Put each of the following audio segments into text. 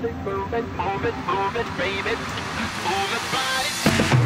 Move it, body, move it, baby. Move it, body.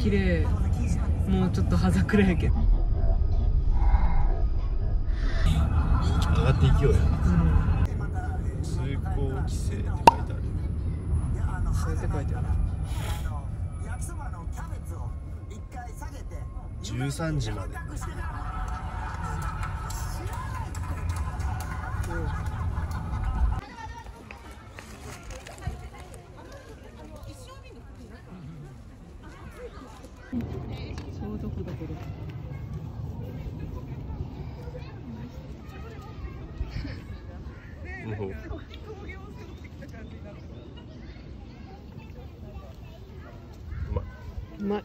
綺麗。もうちょっと葉桜やけど上がっていきようや、通行規制って書いてある。そうやって書いてある。13時まで。相続だけど。うまい。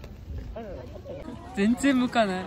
全然向かない。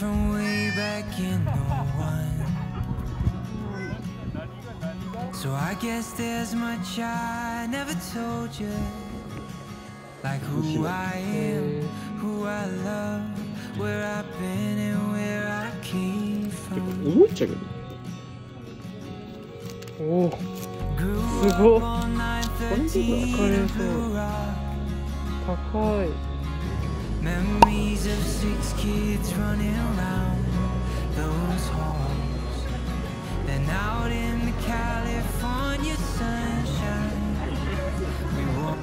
From way back in '01, so I guess there's much I never told you, like who I am, who I love, where I've been and where I came from. Oh, grew up on 913 and Blue Rock. Memories of 6 kids running around those halls and out in the California sunshine. We walk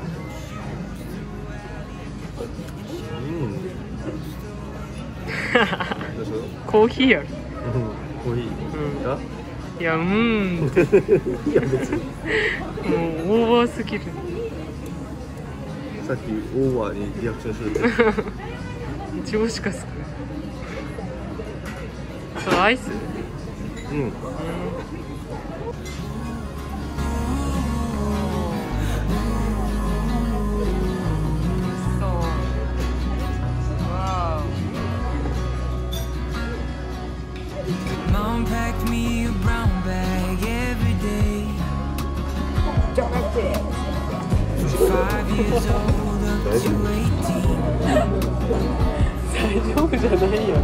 coffee here. Coffee. Yeah. Yeah. Oh, over skill.さっきオーバーにリアクションしてる。一応しか少ない。そうアイス。うん。大丈夫じゃないよ。